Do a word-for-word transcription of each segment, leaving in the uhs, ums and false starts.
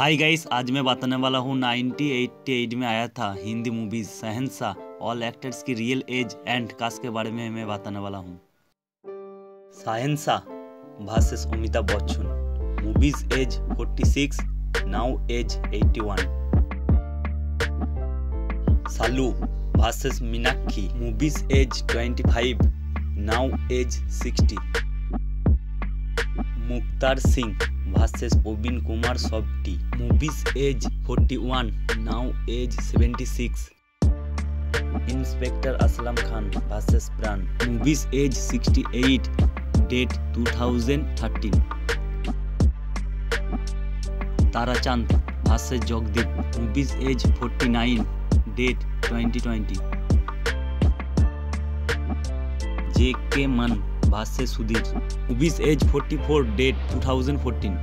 Hi guys, आज मैं बताने वाला हूँ नाइनटीन एटी एट में आया था Hindi movies Shahenshah, all actors की रियल एज एंड कास्ट के बारे में मैं बताने वाला हूँ। Shahenshah versus Amitabh Bachchan, movies age forty six, now age eighty one. Shalu versus Meenakshi, movies age twenty five, now age sixty. Mukhtar Singh versus Praveen Kumar Sobti, movies age forty one, now age seventy six. Inspector Aslam Khan versus Pran, movies age sixty eight, death two thousand thirteen. Tarachand versus Jagdeep, movies age forty nine, death twenty twenty. J K मन versus Sudhir, movies age forty four, death two thousand fourteen.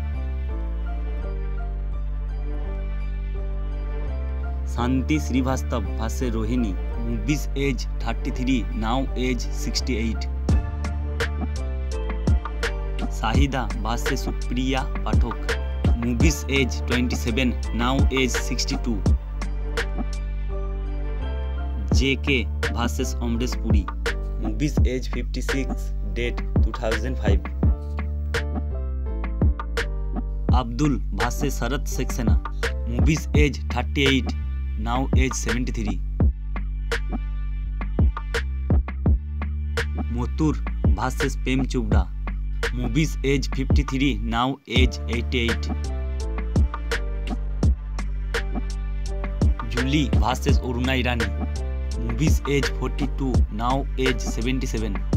Shanti Srivastava versus Rohini, movies age thirty three, now age sixty eight. Shahida versus Supriya Pathak, movies age twenty seven, now age sixty two. J K versus Amrish Puri, movies age fifty six, death two thousand five. Abdul versus Sharat Saxena, movies age thirty eight, now age seventy three. Motur versus Prem Chopra, movies age fifty three, now age eighty eight. Julie versus Aruna Irani, movies age forty two, now age seventy seven.